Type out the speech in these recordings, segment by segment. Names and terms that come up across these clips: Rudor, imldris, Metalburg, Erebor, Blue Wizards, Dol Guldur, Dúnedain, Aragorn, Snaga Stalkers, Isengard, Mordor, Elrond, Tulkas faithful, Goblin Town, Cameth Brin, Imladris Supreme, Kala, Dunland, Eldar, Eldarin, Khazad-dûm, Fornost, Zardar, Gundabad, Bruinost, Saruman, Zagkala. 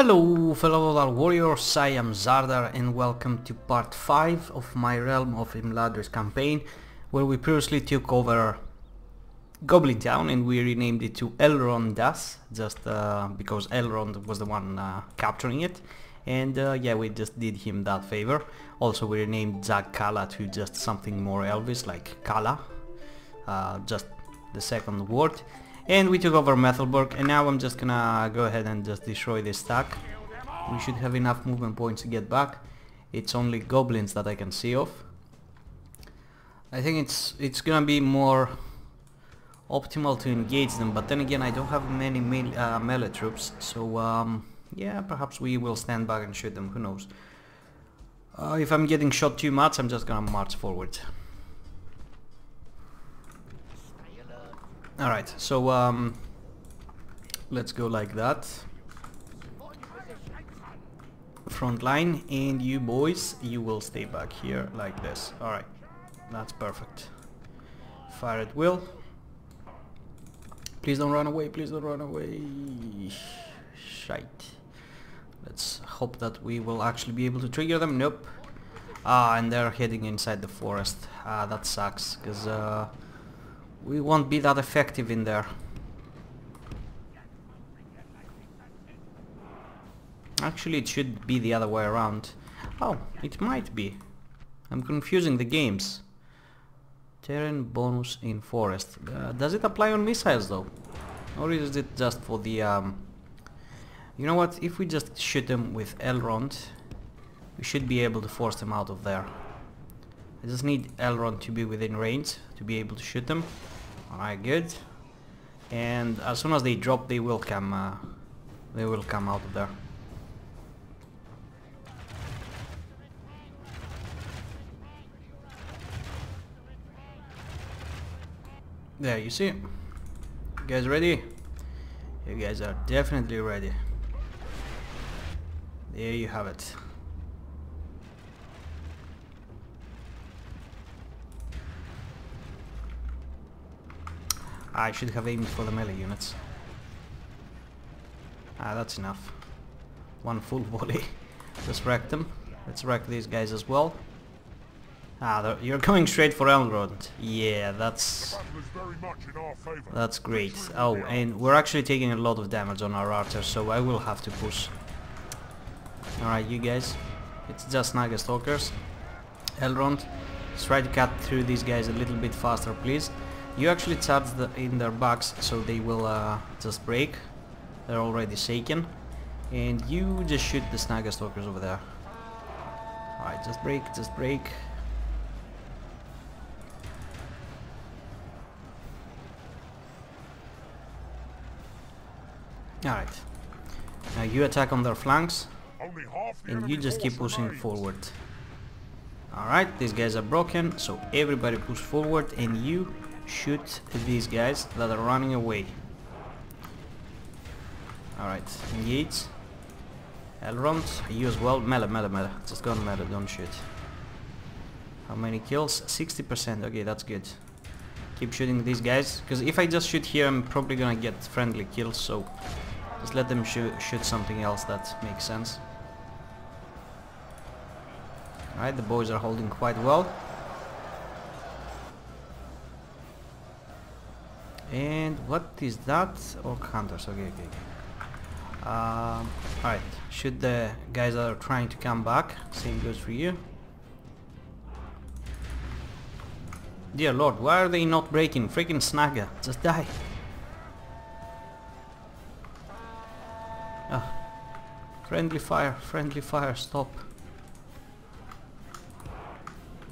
Hello fellow Eldar warriors, I am Zardar and welcome to part 5 of my Realm of Imladris campaign, where we previously took over Goblin Town and we renamed it to Elrond Das, just because Elrond was the one capturing it, and yeah, we just did him that favor. Also we renamed Zagkala to just something more Elvish, like Kala, just the second word. And we took over Metalburg, and now I'm just gonna go ahead and just destroy this stack. We should have enough movement points to get back. It's only goblins that I can see of. I think it's gonna be more optimal to engage them, but then again I don't have many melee troops, so yeah, perhaps we will stand back and shoot them, who knows. If I'm getting shot too much, I'm just gonna march forward. Alright, so let's go like that. Front line, and you boys, you will stay back here like this. Alright, that's perfect. Fire at will. Please don't run away, please don't run away. Shite. Let's hope that we will actually be able to trigger them. Nope. Ah, and they're heading inside the forest. Ah, that sucks, because we won't be that effective in there. Actually, it should be the other way around. Oh, it might be. I'm confusing the games. Terrain bonus in forest. Does it apply on missiles though? Or is it just for the... You know what? If we just shoot them with Elrond, we should be able to force them out of there. I just need Elrond to be within range to be able to shoot them. Alright, good. And as soon as they drop, they will come out of there. There, you see. You guys ready? You guys are definitely ready. There you have it. I should have aimed for the melee units. Ah, that's enough. One full volley. Just wreck them. Let's wreck these guys as well. Ah, you're coming straight for Elrond. Yeah, that's great. Oh, and we're actually taking a lot of damage on our archers, so I will have to push. Alright, you guys. It's just Naga Stalkers. Elrond, let's try to cut through these guys a little bit faster, please. You actually charge in their backs, so they will just break. They're already shaken. And you just shoot the Snaga Stalkers over there. Alright, just break, just break. Alright. Now you attack on their flanks. And you just keep pushing forward. Alright, these guys are broken, so everybody push forward, and you shoot these guys that are running away. Alright, engage. Elrond, you as well. Melee, melee, melee. Just go on melee, don't shoot. How many kills? 60%. Okay, that's good. Keep shooting these guys, because if I just shoot here, I'm probably gonna get friendly kills, so just let them shoot something else that makes sense. Alright, the boys are holding quite well. And what is that? Orc hunters. Okay, okay, okay. Alright, shoot the guys that are trying to come back. Same goes for you. Dear Lord, why are they not breaking? Freaking Snaga, just die. Ah. Friendly fire, stop.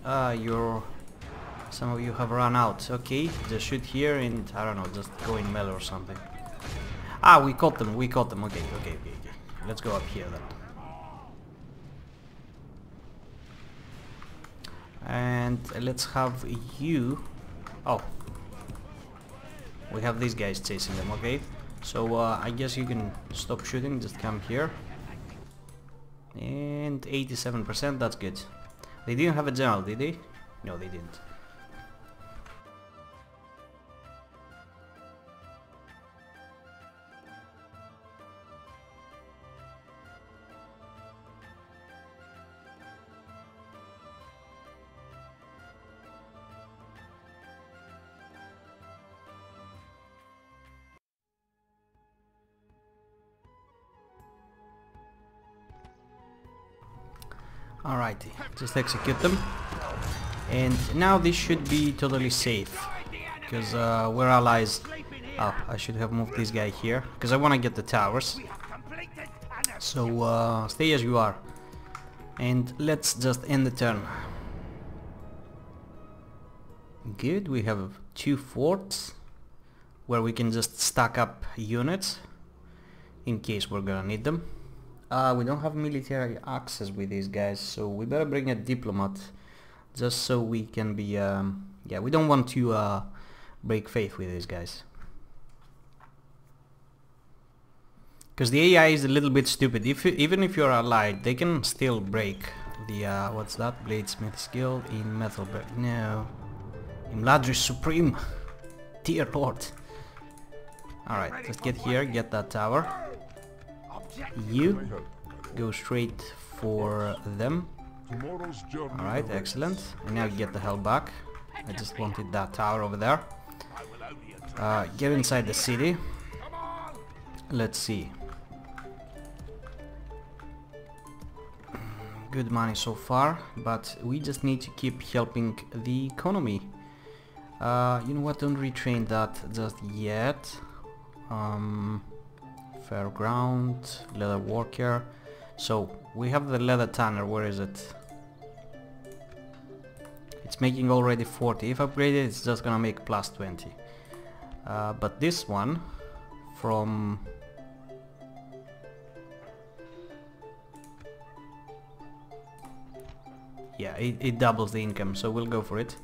Ah, you're... Some of you have run out. Okay, just shoot here and I don't know, just go in melee or something. Ah, we caught them, we caught them. Okay, okay, okay, okay. Let's go up here then. And let's have you... Oh. We have these guys chasing them, okay. So I guess you can stop shooting, just come here. And 87%, that's good. They didn't have a general, did they? No, they didn't. Alrighty, just execute them. And now this should be totally safe, because we're allies. Oh, I should have moved this guy here, because I want to get the towers. So stay as you are. And let's just end the turn. Good, we have two forts where we can just stack up units in case we're gonna need them. We don't have military access with these guys, so we better bring a diplomat just so we can be... yeah, we don't want to break faith with these guys, because the AI is a little bit stupid. Even if you're allied, they can still break the... what's that? Bladesmith's Guild in Metalburg. No. Imladris Supreme. Dear Lord. Alright, let's get here, get that tower. You go straight for them. Alright, excellent. And now get the hell back. I just wanted that tower over there. Get inside the city. Let's see. Good money so far, but we just need to keep helping the economy. You know what, don't retrain that just yet. Fairground, leather worker. So we have the leather tanner. Where is it? It's making already 40. If upgraded, it's just gonna make plus 20. But this one from... yeah, it doubles the income, so we'll go for it.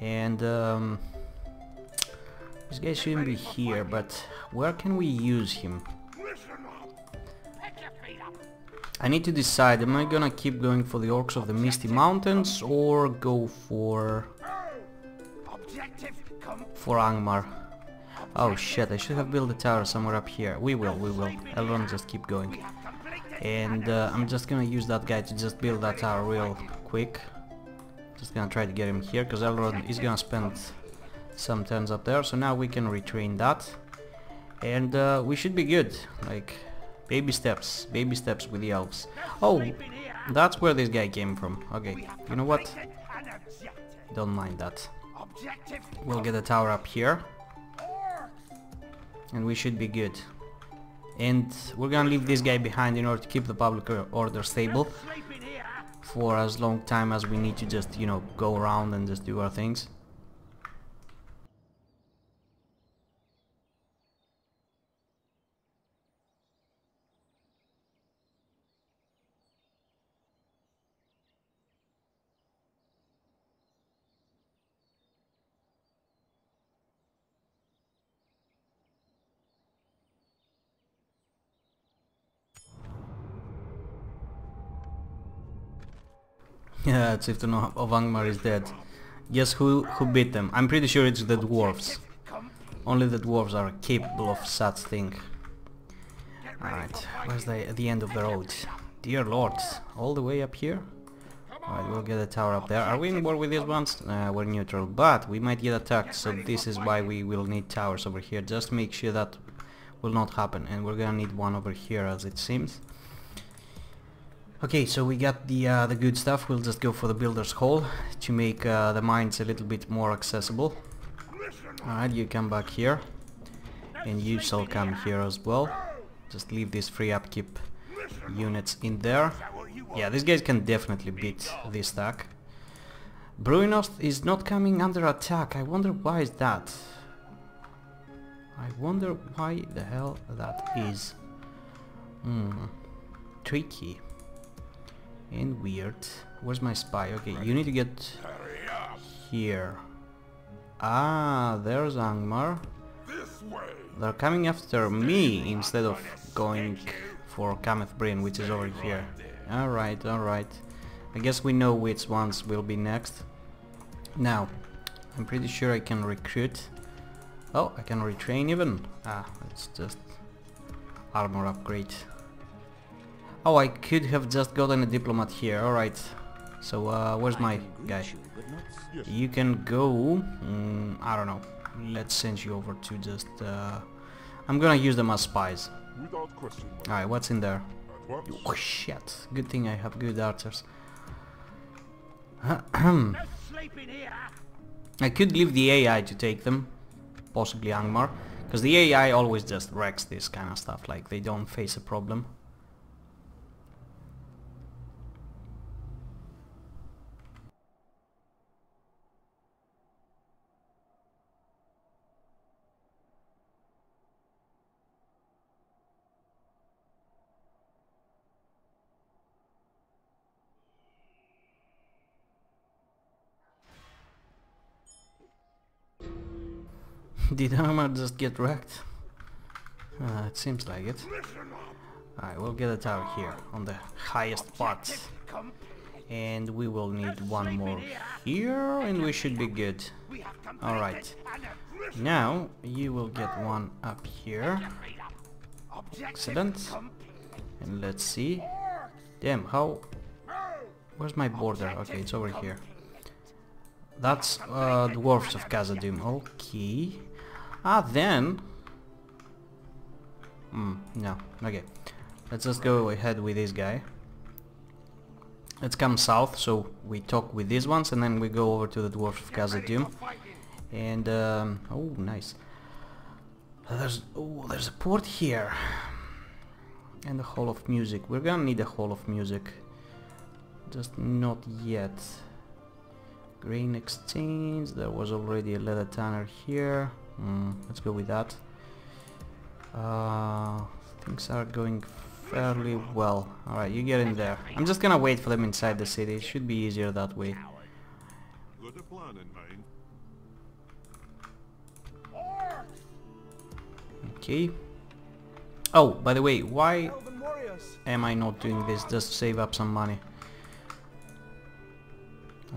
And this guy shouldn't be here, but where can we use him? I need to decide, am I gonna keep going for the Orcs of the Misty Mountains or go for Angmar? Oh shit, I should have built a tower somewhere up here. We will. Elrond, just keep going. And I'm just gonna use that guy to just build that tower real quick. Just gonna try to get him here, because Elrond is gonna spend some turns up there. So now we can retrain that. And we should be good. Like, baby steps with the elves. Oh, that's where this guy came from. Okay, you know what? Don't mind that. We'll get a tower up here. And we should be good. And we're gonna leave this guy behind in order to keep the public order stable for as long time as we need to just, you know, go around and just do our things. Yeah, it's if the Chieftain of Angmar is dead. Guess who beat them? I'm pretty sure it's the dwarves. Only the dwarves are capable of such thing. Alright, where's the end of the road? Dear Lord, all the way up here? Alright, we'll get a tower up there. Are we in war with these ones? We're neutral, but we might get attacked, so this is why we will need towers over here. Just make sure that will not happen, and we're gonna need one over here as it seems. Okay, so we got the good stuff. We'll just go for the Builder's Hall to make the mines a little bit more accessible. Alright, you come back here. And you shall come here as well. Just leave these free upkeep units in there. Yeah, these guys can definitely beat this stack. Bruinost is not coming under attack. I wonder why is that? I wonder why the hell that is. Tricky. And weird. Where's my spy? Okay, you need to get here. Ah, there's Angmar. They're coming after me instead of going for Cameth Brin, which is over here. Alright, alright. I guess we know which ones will be next. Now, I'm pretty sure I can recruit. Oh, I can retrain even. Ah, it's just armor upgrade. Oh, I could have just gotten a diplomat here, alright. So, where's my guy? You can go... I don't know. Let's send you over to just... I'm gonna use them as spies. Alright, what's in there? Oh shit, good thing I have good archers. I could leave the AI to take them, possibly Angmar, because the AI always just wrecks this kind of stuff, like they don't face a problem. Did Angmar just get wrecked? It seems like it. Alright, we'll get a tower here, on the highest part. And we will need one more here, and we should be good. Alright. Now, you will get one up here. Excellent. And let's see. Damn, how... Where's my border? Okay, it's over here. That's dwarves of Khazad-dûm. Okay. Ah, then... no. Okay. Let's just go ahead with this guy. Let's come south, so we talk with these ones, and then we go over to the dwarves of Khazad-dûm. And, oh, nice. There's a port here. And the Hall of Music. We're gonna need a Hall of Music. Just not yet. Grain exchange, there was already a leather tanner here. Let's go with that. Things are going fairly well. Alright, you get in there. I'm just gonna wait for them inside the city, it should be easier that way. Okay. Oh, by the way, why am I not doing this? Just to save up some money.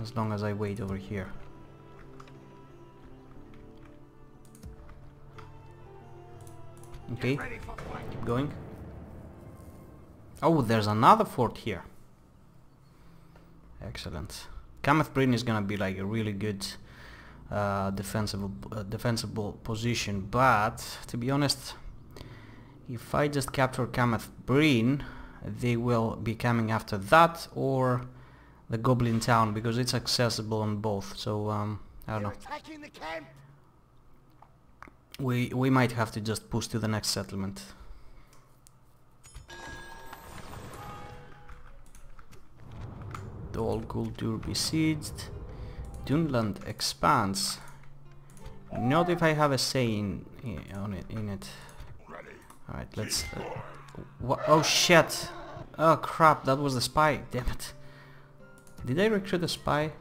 As long as I wait over here. Okay, keep going. Oh, there's another fort here. Excellent. Cameth Brin is gonna be like a really good defensible position, but to be honest, if I just capture Cameth Brin, they will be coming after that or the Goblin Town, because it's accessible on both, so I don't know. We might have to just push to the next settlement. Dol Guldur besieged. Dunland expands. Not if I have a say in it. All right, let's. Oh shit! Oh crap! That was the spy. Damn it. Did I recruit a spy?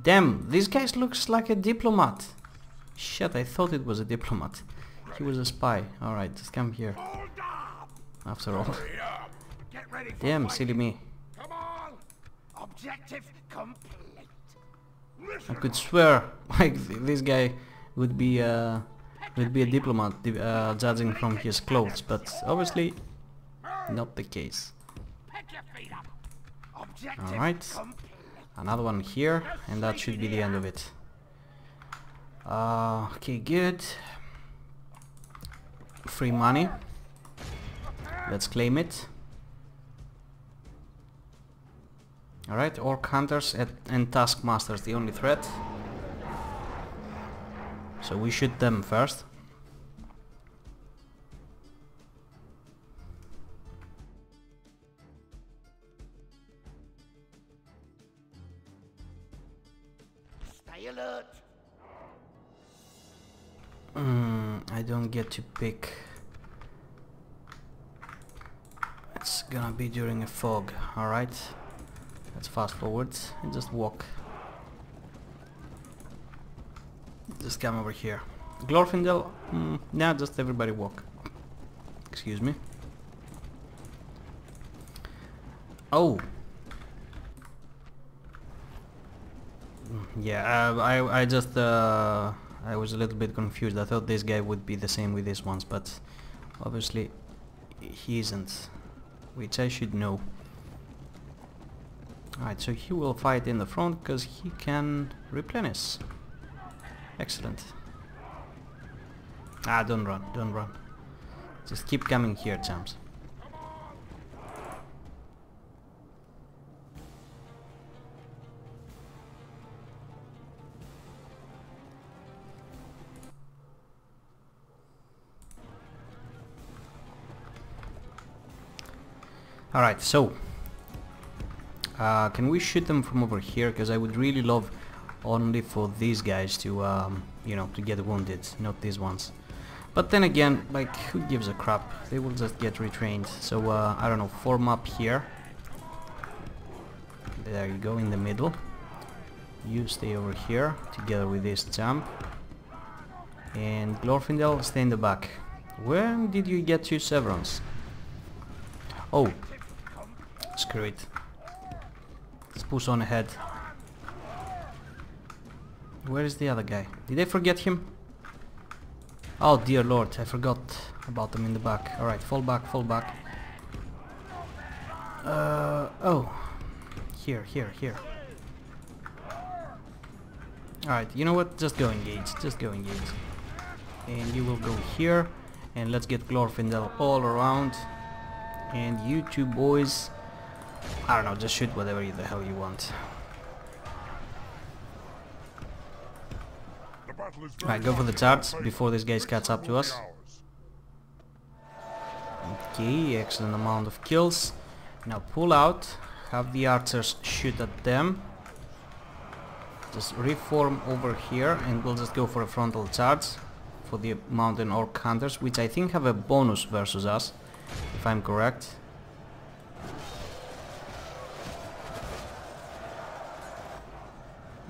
Damn, this guy looks like a diplomat. Shit, I thought it was a diplomat. He was a spy. Alright, just come here. After all. Damn, silly me. I could swear like this guy would be a diplomat, judging from his clothes, but obviously not the case. Alright, another one here, and that should be the end of it. Okay, good. Free money. Let's claim it. Alright, Orc Hunters and Taskmasters, the only threat. So we shoot them first. I don't get to pick. It's gonna be during a fog. Alright, let's fast forward and just walk. Just come over here. Glorfindel, now just everybody walk. Excuse me. Oh! Yeah, I was a little bit confused. I thought this guy would be the same with these ones, but obviously he isn't, which I should know. Alright, so he will fight in the front because he can replenish. Excellent. Ah, don't run. Just keep coming here, champs. Alright, so can we shoot them from over here? Because I would really love only for these guys to, you know, to get wounded, not these ones. But then again, like, who gives a crap? They will just get retrained. So, I don't know, form up here. There you go, in the middle. You stay over here, together with this champ. And Glorfindel, stay in the back. When did you get your severance? Oh, screw it. Let's push on ahead. Where is the other guy? Did I forget him? Oh dear lord, I forgot about them in the back. Alright, fall back, fall back. Oh. Here, here, here. Alright, you know what? Just go engage, just go engage. And you will go here. And let's get Glorfindel all around. And you two boys, I don't know, just shoot whatever the hell you want. Alright, go for the charge before these guys catch up to us. Okay, excellent amount of kills. Now pull out, have the archers shoot at them. Just reform over here and we'll just go for a frontal charge for the mountain orc hunters, which I think have a bonus versus us, if I'm correct.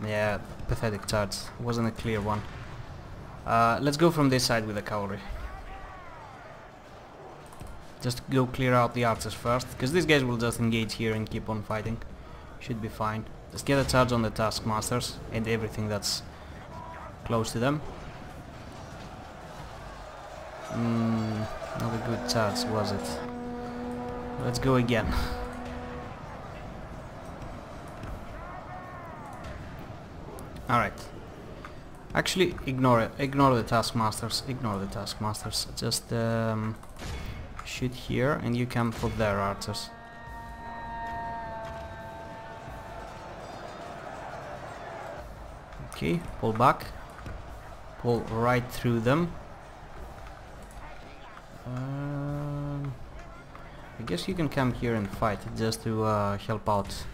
Yeah, pathetic charge. Wasn't a clear one. Let's go from this side with the cavalry. Just go clear out the archers first, because these guys will just engage here and keep on fighting. Should be fine. Just get a charge on the taskmasters and everything that's close to them. Not a good charge, was it? Let's go again. Alright. Actually, ignore it. Ignore the taskmasters. Ignore the taskmasters. Just shoot here and you come for their archers. Okay, pull back. Pull right through them. I guess you can come here and fight just to help out.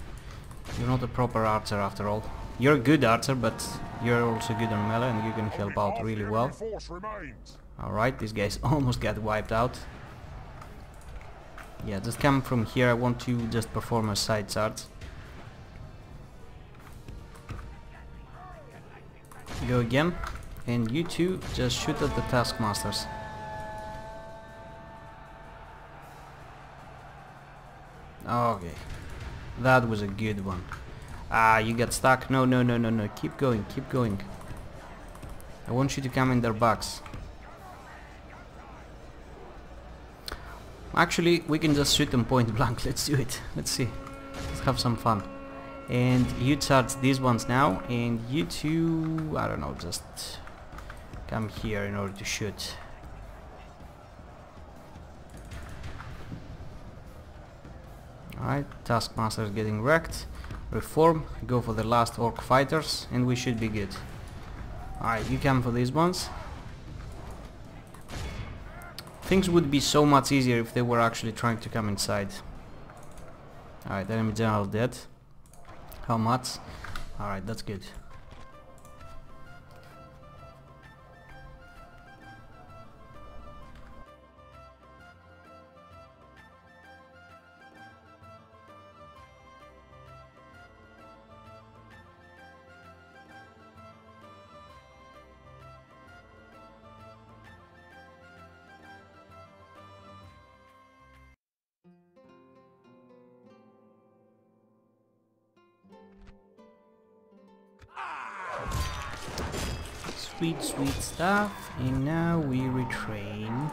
You're not a proper archer after all. You're a good archer, but you're also good on melee and you can help out really well. Alright, these guys almost got wiped out. Yeah, just come from here, I want to just perform a side charge. Go again, and you two just shoot at the taskmasters. Okay, that was a good one. Ah, you got stuck. No, no, no, no, no. Keep going, keep going. I want you to come in their backs. Actually, we can just shoot them point blank. Let's do it. Let's see. Let's have some fun. And you charge these ones now. And you two, I don't know, just come here in order to shoot. Alright, Taskmaster is getting wrecked. Reform, go for the last orc fighters and we should be good. Alright, you come for these ones. Things would be so much easier if they were actually trying to come inside. Alright, enemy general dead. How much? Alright, that's good. Sweet, sweet stuff, and now we retrain.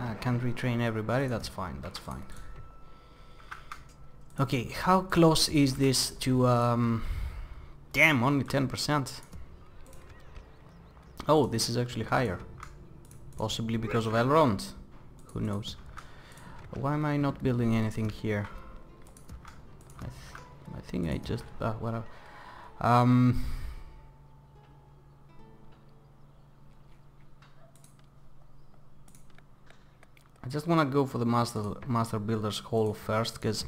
I can't retrain everybody, that's fine, that's fine. Okay, how close is this to, damn, only 10%. Oh, this is actually higher. Possibly because of Elrond. Who knows? Why am I not building anything here? I think I just... whatever. I just want to go for the master builder's hall first, because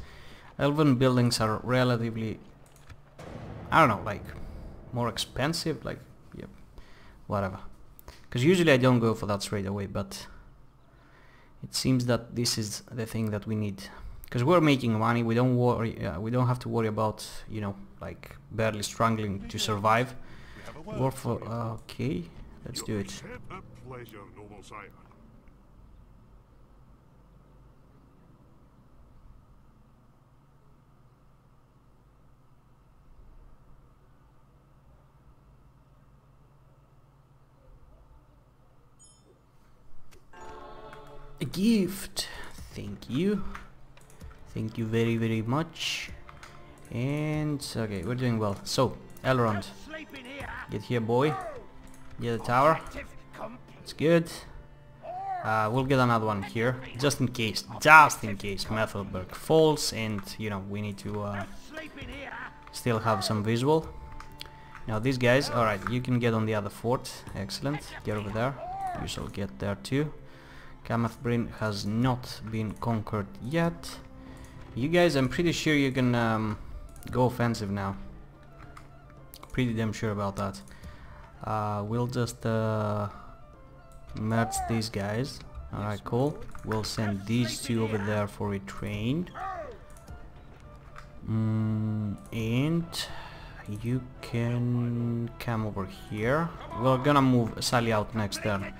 elven buildings are relatively, I don't know, like more expensive, like, yep, whatever. Because usually I don't go for that straight away, but it seems that this is the thing that we need. Because we're making money, we don't worry, we don't have to worry about, you know, like barely struggling to survive. We're for, okay, let's do it. A gift, thank you very very much. And okay, we're doing well. So Elrond, get here boy, get a tower, it's good. We'll get another one here just in case, Metalburg falls, and you know we need to still have some visual. Now these guys, alright, you can get on the other fort, excellent, get over there, you shall get there too. Cameth Brin has not been conquered yet. You guys, I'm pretty sure you can go offensive now. Pretty damn sure about that. We'll just merge these guys. Alright, cool. We'll send these two over there for retrain. And you can come over here. We're gonna move Sally out next turn.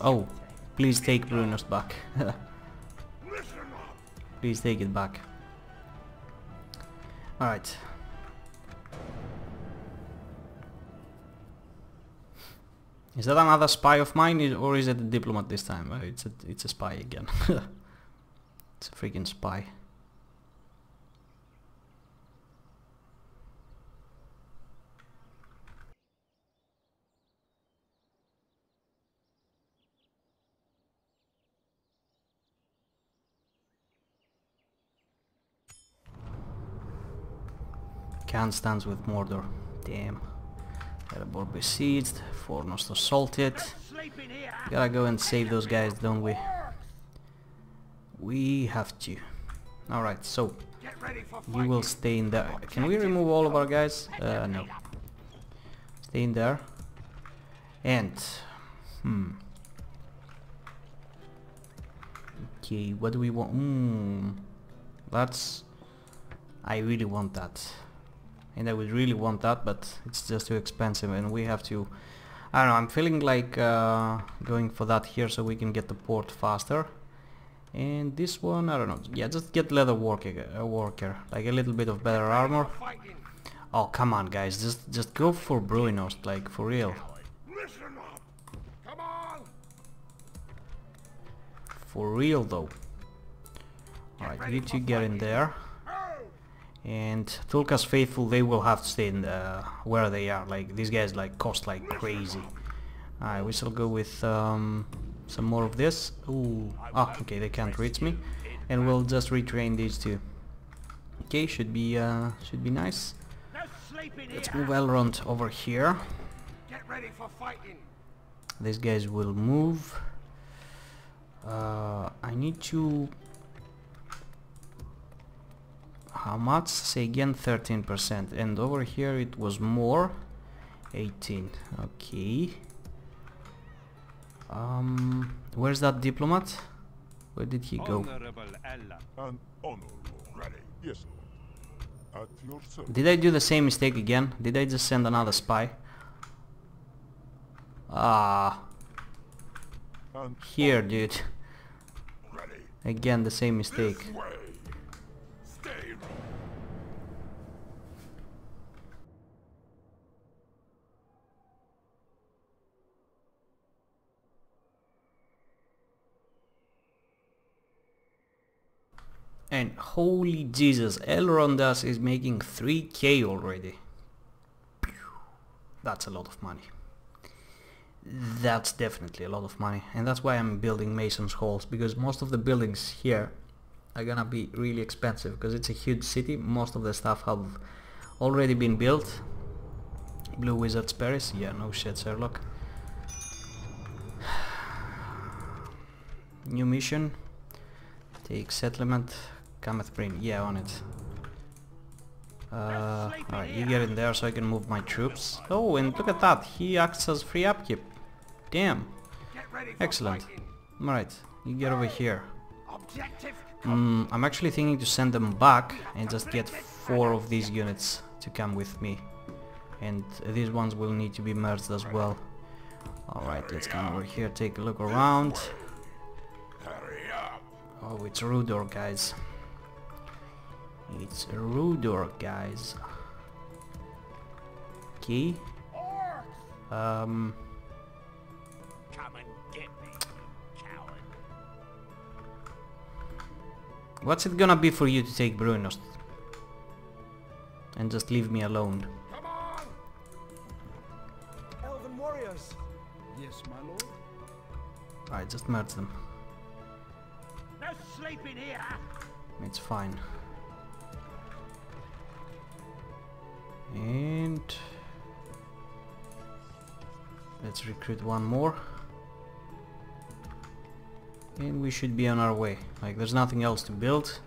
Oh. Please take Bruinost back. Please take it back. Alright. Is that another spy of mine, or is it a diplomat this time? It's a spy again. It's a freaking spy. Khan stands with Mordor. Damn. Erebor besieged. Fornost assaulted. Gotta go and save those guys, don't we? We have to. Alright, so you will stay in there. Can we remove all of our guys? No. Stay in there. And... okay, what do we want? That's... I really want that. And I would really want that, but it's just too expensive, and we have to... I don't know, I'm feeling like going for that here so we can get the port faster. And this one, I don't know, yeah, just get leather worker, like a little bit of better armor. Oh, come on guys, just go for Bruinost, like, for real. For real though. Alright, you two get in there. And Tulkas faithful, they will have to stay in the, where they are. Like these guys, like cost like crazy. Alright, we shall go with some more of this. Ooh, ah, okay, they can't reach me, and we'll just retrain these two. Okay, should be nice. Let's move Elrond over here. These guys will move. I need to. How much? Say again, 13%, and over here it was more, 18. Okay. Where's that diplomat? Where did he go? Did I do the same mistake again? Did I just send another spy? Ah. Here, dude. Again, the same mistake. And holy Jesus, Elrond is making 3K already. That's a lot of money. That's definitely a lot of money. And that's why I'm building Mason's Halls, because most of the buildings here are gonna be really expensive, because it's a huge city. Most of the stuff have already been built. Blue Wizards Paris, yeah, no shit, Sherlock. New mission. Take settlement. Cameth Brin, yeah, on it. Alright, you get in there so I can move my troops. Oh, and look at that, he acts as free upkeep. Damn. Excellent. Alright, you get over here. I'm actually thinking to send them back and just get 4 of these units to come with me. And these ones will need to be merged as well. Alright, let's come over here, take a look around. Oh, it's Rudor, guys. It's Rudor, guys. Okay. Come and get me, coward. What's it gonna be for you to take Bruinost and just leave me alone? Come on, Elven warriors. Yes, my lord. Alright, just merge them. No sleeping here. It's fine. And let's recruit one more, and we should be on our way. Like, there's nothing else to build.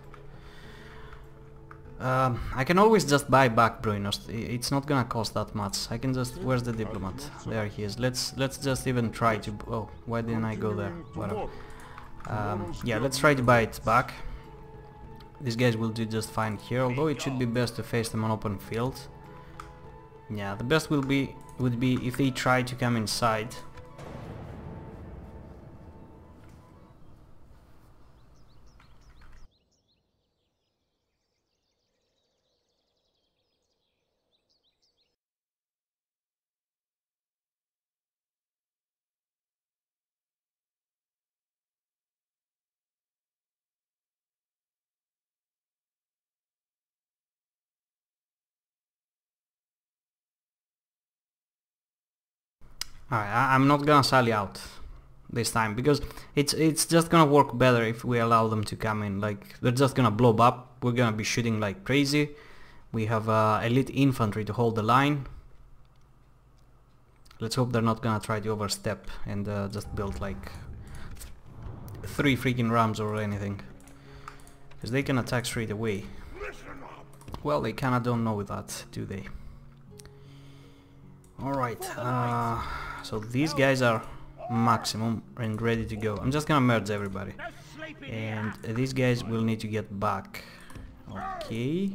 I can always just buy back Bruinost. It's not gonna cost that much. I can just... Where's the diplomat? There he is. Let's just even try to... Oh, why didn't I go there? Whatever. Yeah, let's try to buy it back. These guys will do just fine here, although it should be best to face them on open field. Yeah, the best would be if they try to come inside. Alright, I'm not gonna sally out this time, because it's just gonna work better if we allow them to come in. Like, they're just gonna blob up, we're gonna be shooting like crazy. We have elite infantry to hold the line. Let's hope they're not gonna try to overstep and just build like 3 freaking rams or anything, because they can attack straight away. Well, they kinda don't know that, do they? Alright, so these guys are maximum and ready to go. I'm just gonna merge everybody. And these guys will need to get back. Okay.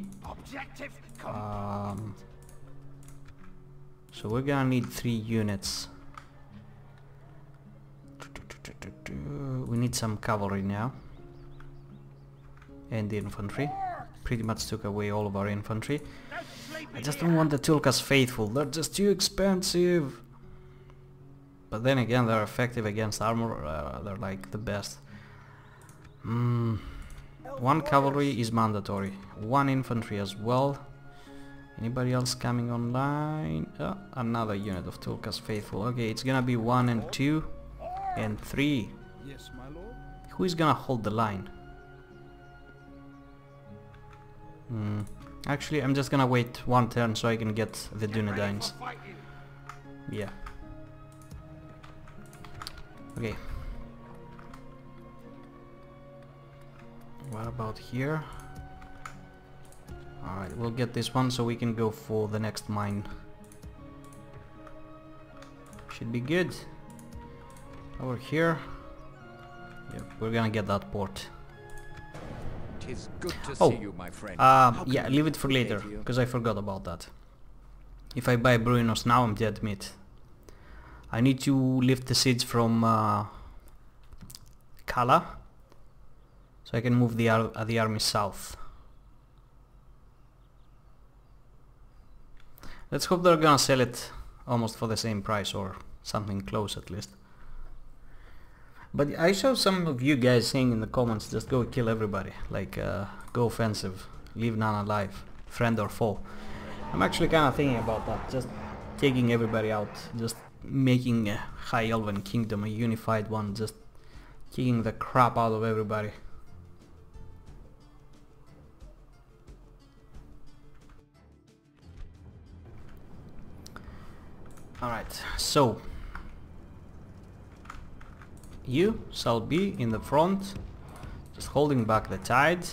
So we're gonna need 3 units. We need some cavalry now. And the infantry. Pretty much took away all of our infantry. I just don't want the Tulkas faithful, they're just too expensive. But then again, they're effective against armor, they're like the best. 1 cavalry is mandatory, 1 infantry as well. Anybody else coming online? Another unit of Tulkas faithful. Okay, it's gonna be 1 and 2 and 3. Yes, my lord. Who is gonna hold the line? Actually, I'm just gonna wait 1 turn so I can get the Dúnedains. Yeah. Okay. What about here? Alright, we'll get this one so we can go for the next mine. Should be good. Over here. Yep, we're gonna get that port. It's good to see you, my friend. Yeah, leave it for later, because I forgot about that. If I buy Bruinost now, I'm dead meat. I need to lift the siege from Kala, so I can move the army south. Let's hope they're gonna sell it almost for the same price, or something close at least. But I saw some of you guys saying in the comments, just go kill everybody, like go offensive, leave none alive, friend or foe. I'm actually kind of thinking about that, just taking everybody out, just making a High Elven Kingdom a unified one, just kicking the crap out of everybody. Alright, so... You shall be in the front Just holding back the tide.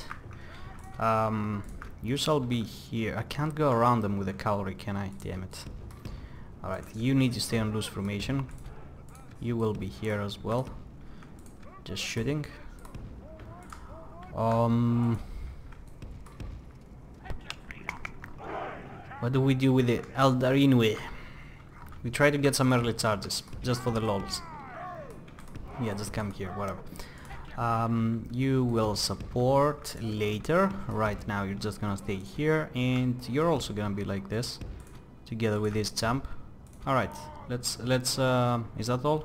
You shall be here. I can't go around them with the cavalry, can I? Damn it. Alright, you need to stay on loose formation. You will be here as well. Just shooting. What do we do with the Eldarin way? We try to get some early charges, just for the lulz. Yeah, just come here, whatever. You will support later. Right now you're just gonna stay here, and you're also gonna be like this together with this champ. Alright, let's is that all?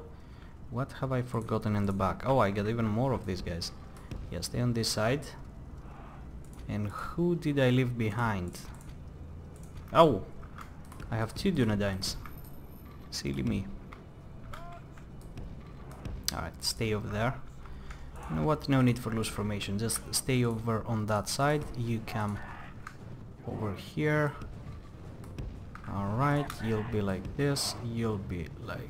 What have I forgotten in the back? Oh, I got even more of these guys. Yeah, stay on this side. And who did I leave behind? Oh, I have two Dúnedains. Silly me. Alright, stay over there. You know what? No need for loose formation. Just stay over on that side. You come over here. Alright, you'll be like this. You'll be like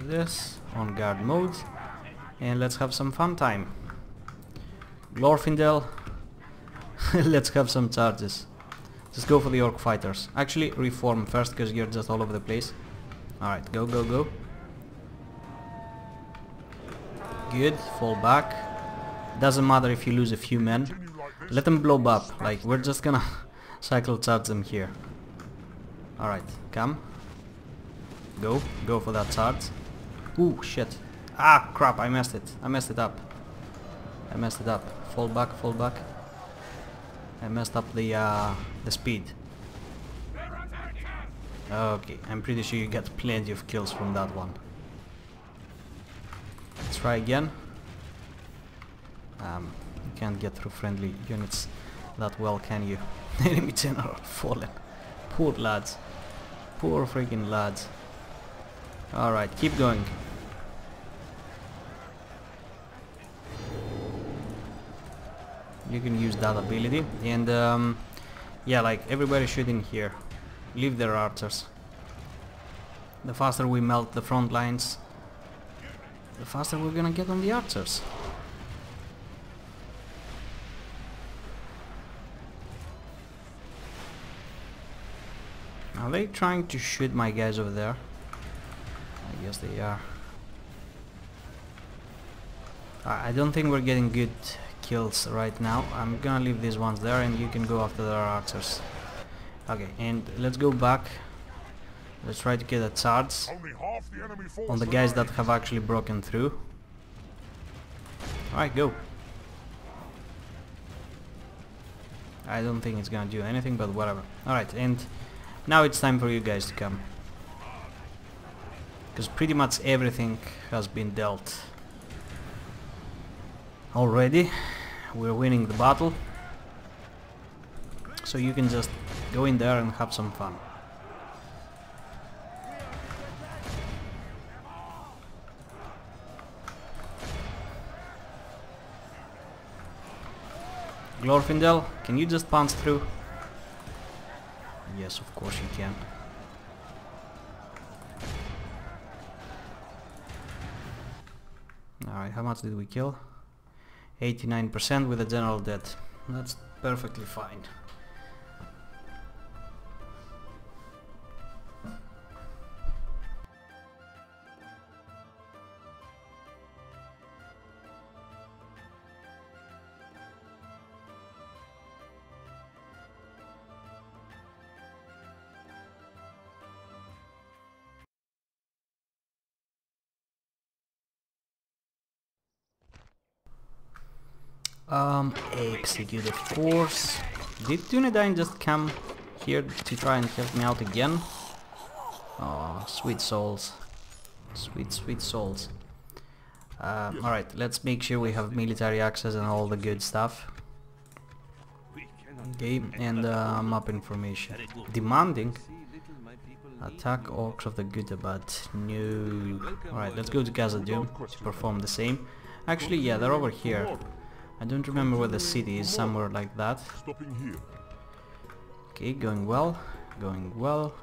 this. On guard mode. And let's have some fun time. Glorfindel. Let's have some charges. Just go for the orc fighters. Actually, reform first because you're just all over the place. Alright, go, go, go. Good, fall back. Doesn't matter if you lose a few men. Let them blow up. Like, we're just gonna cycle charge them here. Alright, come. Go, go for that charge. Ooh, shit. Ah, crap, I messed it. I messed it up. I messed it up. Fall back, fall back. I messed up the speed. Okay, I'm pretty sure you get plenty of kills from that one. Let's try again. You can't get through friendly units that well, can you? Enemy general fallen. Poor lads. Poor freaking lads. Alright, keep going. You can use that ability, and yeah, like, everybody shoot in here. Leave their archers. The faster we melt the front lines, the faster we're gonna get on the archers. Are they trying to shoot my guys over there? I guess they are. I don't think we're getting good kills right now. I'm gonna leave these ones there, and you can go after their archers. Okay, and let's go back. Let's try to get a charge on the guys that have actually broken through. Alright, go. I don't think it's gonna do anything, but whatever. Alright, and now it's time for you guys to come. Because pretty much everything has been dealt. Already, we're winning the battle. So you can just go in there and have some fun. Glorfindel, can you just punch through? Yes, of course you can. Alright, how much did we kill? 89% with a general debt. That's perfectly fine. Execute of force. Did Dúnedain just come here to try and help me out again? Oh, sweet souls. Sweet, sweet souls. Alright, let's make sure we have military access and all the good stuff. Okay, and map information. Demanding. Attack Orcs of the Gundabad. No. Alright, let's go to Khazad-dûm to perform the same. Actually, yeah, they're over here. I don't remember where the city is, somewhere like that. Okay, going well, going well.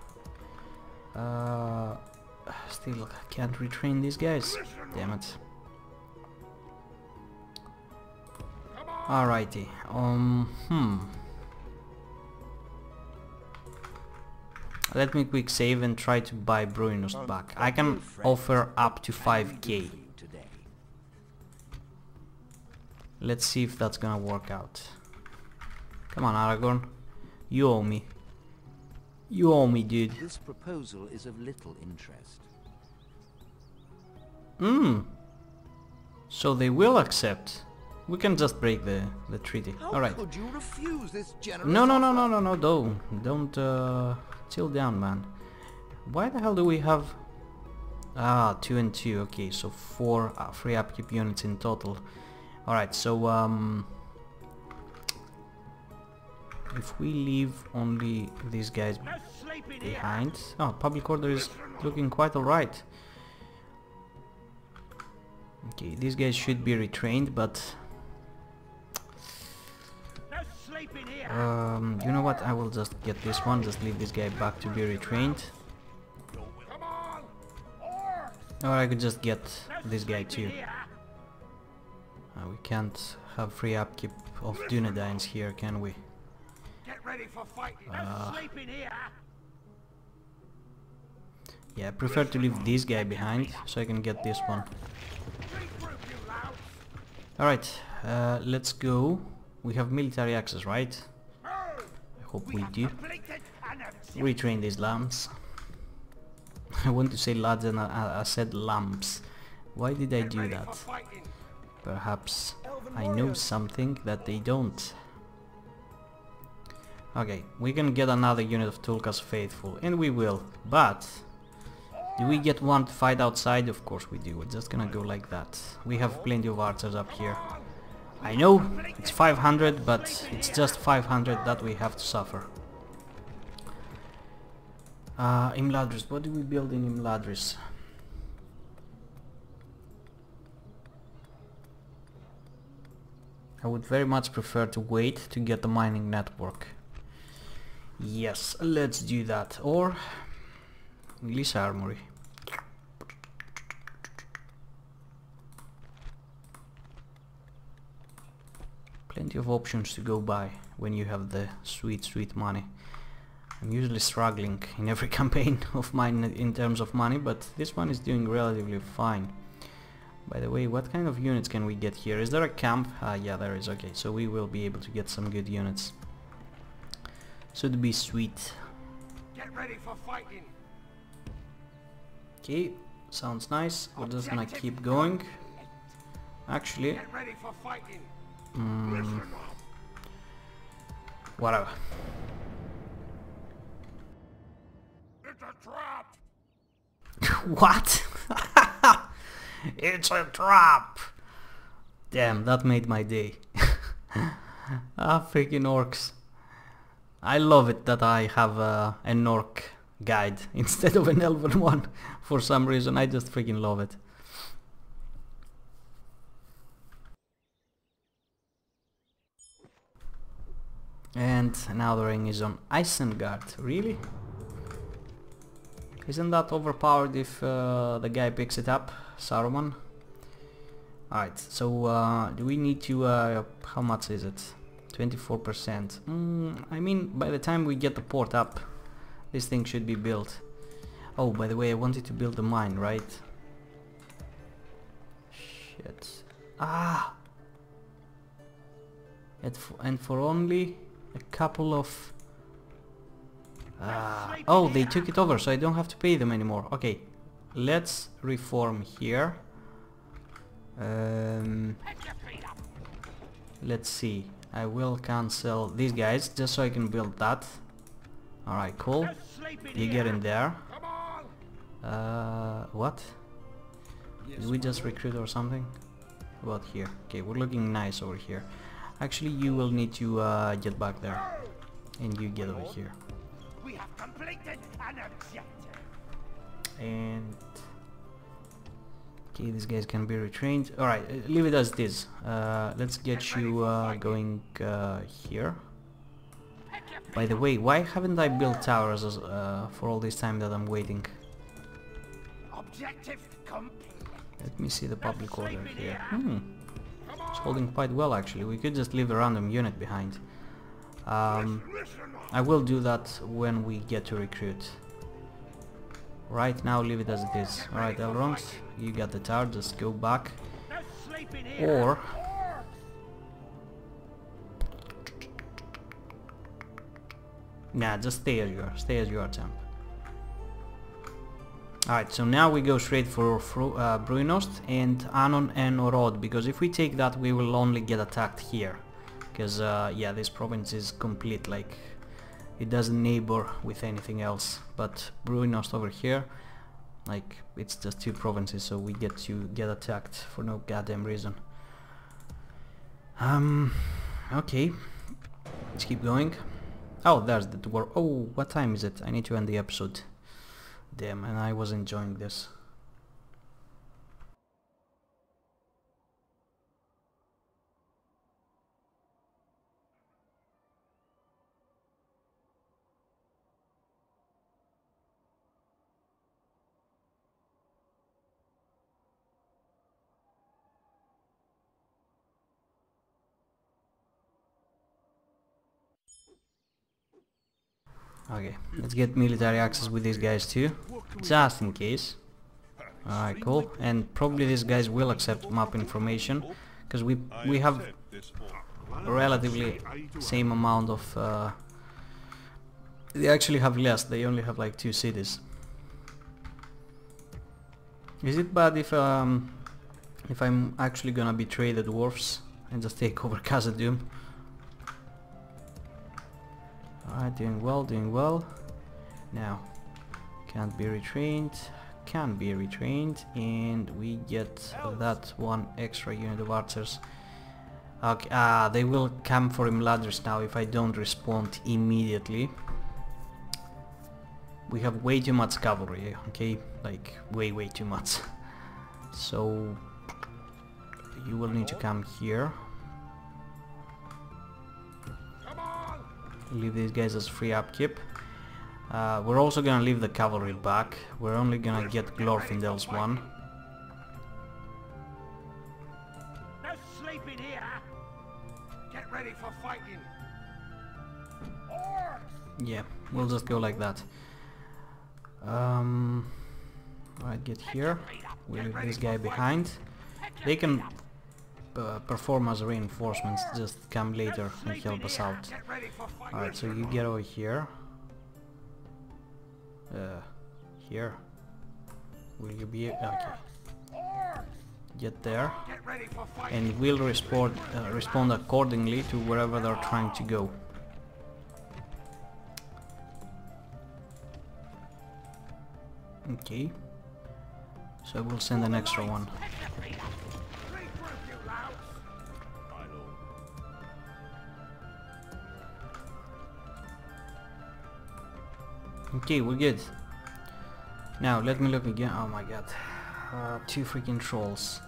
Still can't retrain these guys. Damn it. Alrighty. Let me quick save and try to buy Bruinost back. I can offer up to 5k. Let's see if that's gonna work out. Come on, Aragorn. You owe me. You owe me, dude. This proposal is of little interest. So they will accept. We can just break the treaty. Alright. No, don't chill down, man. Why the hell do we have... Ah, 2 and 2, okay, so 4 free upkeep units in total. Alright, so if we leave only these guys behind... Oh, public order is looking quite alright. Okay, these guys should be retrained, but... you know what, I will just get this one, just leave this guy back to be retrained. Or I could just get this guy too. We can't have free upkeep of Dúnedains here, can we? Yeah, I prefer to leave this guy behind, so I can get this one. Alright, let's go. We have military access, right? I hope we do. Retrain these lambs. I want to say lads and I said lambs. Why did I do that? Perhaps I know something that they don't. Okay, we can get another unit of Tulkas faithful, and we will. But do we get one to fight outside? Of course we do. We're just gonna go like that. We have plenty of archers up here. I know, it's 500, but it's just 500 that we have to suffer. Imladris, what do we build in Imladris? I would very much prefer to wait to get the mining network. Yes, let's do that. Or... Militia Armory. Plenty of options to go by when you have the sweet, sweet money. I'm usually struggling in every campaign of mine in terms of money, but this one is doing relatively fine. By the way, what kind of units can we get here? Is there a camp? Yeah, there is. Okay, so we will be able to get some good units. So it'd be sweet. Get ready for fighting. Okay, sounds nice. We're just gonna keep going. Actually... Get ready for fighting. Whatever. It's a trap. What? It's a trap. Damn, that made my day. Freaking orcs. I love it that I have an orc guide instead of an elven one. For some reason, I just freaking love it. And now the ring is on Isengard. Really? Isn't that overpowered if the guy picks it up? Saruman? Alright, so do we need to... how much is it? 24%. I mean, by the time we get the port up, this thing should be built. Oh, by the way, I wanted to build a mine, right? Shit. Ah! And for only... a couple of... oh, they took it over, so I don't have to pay them anymore. Okay, let's reform here. Let's see. I will cancel these guys, just so I can build that. Alright, cool. You get in there. What? Did we just recruit or something? About here. Okay, we're looking nice over here. Actually, you will need to get back there, and you get over here. We have completed an objective. And okay, these guys can be retrained. All right, leave it as it is. Let's get you going here. By the way, why haven't I built towers for all this time that I'm waiting? Objective complete. Let me see the public order here. It's holding quite well, actually. We could just leave the random unit behind. I will do that when we get to recruit. Right now, leave it as it is. Alright, Elrond, you got the tower, just go back. Or... nah, just stay as you are, champ. Alright, so now we go straight for Bruinost and Anon and Orod, because if we take that we will only get attacked here. Because, yeah, this province is complete, like, it doesn't neighbor with anything else. But Bruinost over here, like, it's just two provinces, so we get to get attacked for no goddamn reason. Okay, let's keep going. Oh, there's the dwarf. Oh, what time is it? I need to end the episode. Damn, and I was enjoying this. Okay, let's get military access with these guys too, just in case. Alright, cool. And probably these guys will accept map information, because we have relatively same amount of... they actually have less, they only have like 2 cities. Is it bad if I'm actually gonna betray the dwarves and just take over Khazad-dûm? Alright, doing well, doing well. Now, can't be retrained, can be retrained, and we get that one extra unit of archers. Okay, they will come for Imladris now if I don't respond immediately. We have way too much cavalry, okay? Like, way too much. So, you will need to come here. Leave these guys as free upkeep. We're also gonna leave the cavalry back. We're only gonna get Glorfindel's one. No sleeping here. Get ready for fighting. Yeah, we'll just go like that. Alright, get here. We leave this guy behind. They can perform as reinforcements, just come later and help us out. Alright, so you get over here. Here. Will you be... okay. Get there. And we'll respond accordingly to wherever they're trying to go. Okay. So we'll send an extra one. Okay, we're good. Now, let me look again. Oh my god. 2 freaking trolls.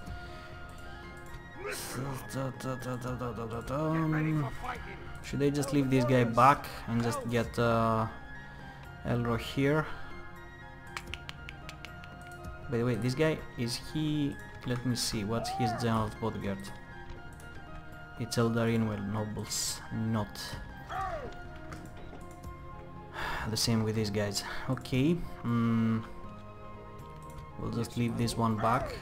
Should I just leave this guy back and just get Elro here? By the way, this guy, is he... let me see, what's his general's bodyguard? It's Eldarin, well, nobles, not... the same with these guys. Okay, we'll just leave this one back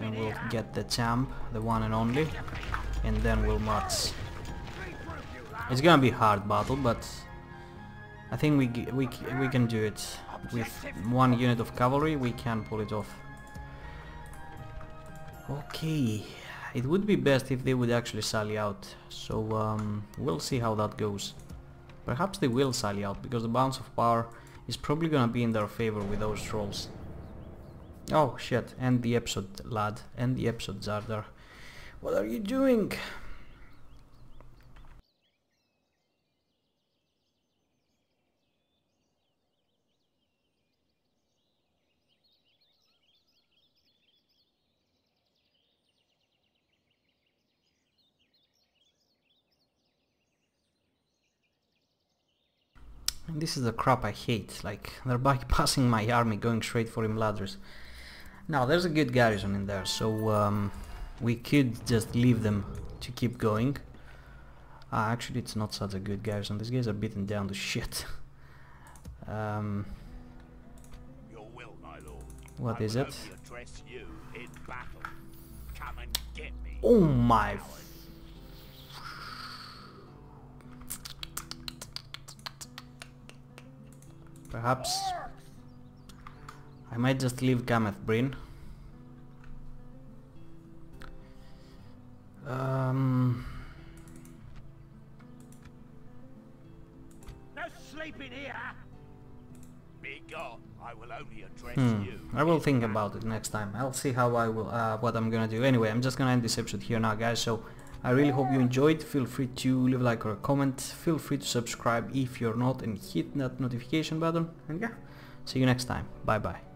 and we'll get the champ, the one and only, and then we'll march. It's gonna be a hard battle, but I think we can do it. With 1 unit of cavalry we can pull it off. Okay, it would be best if they would actually sally out, so we'll see how that goes. Perhaps they will sally out, because the balance of power is probably gonna be in their favor with those trolls. Oh shit, end the episode, lad. End the episode, Zardar. What are you doing? This is the crap I hate, like, they're bypassing my army going straight for Imladris. Now, there's a good garrison in there, so We could just leave them to keep going. Actually, it's not such a good garrison. These guys are beaten down to shit. Your will, my lord. What is it? Oh my! Perhaps I might just leave Cameth Brin. No sleeping here. Be gone. I will only address you. I will think about it next time. I'll see how I will what I'm gonna do. Anyway, I'm just gonna end this episode here now, guys. So I really hope you enjoyed. Feel free to leave a like or a comment. Feel free to subscribe if you're not and hit that notification button. And yeah, see you next time. Bye bye.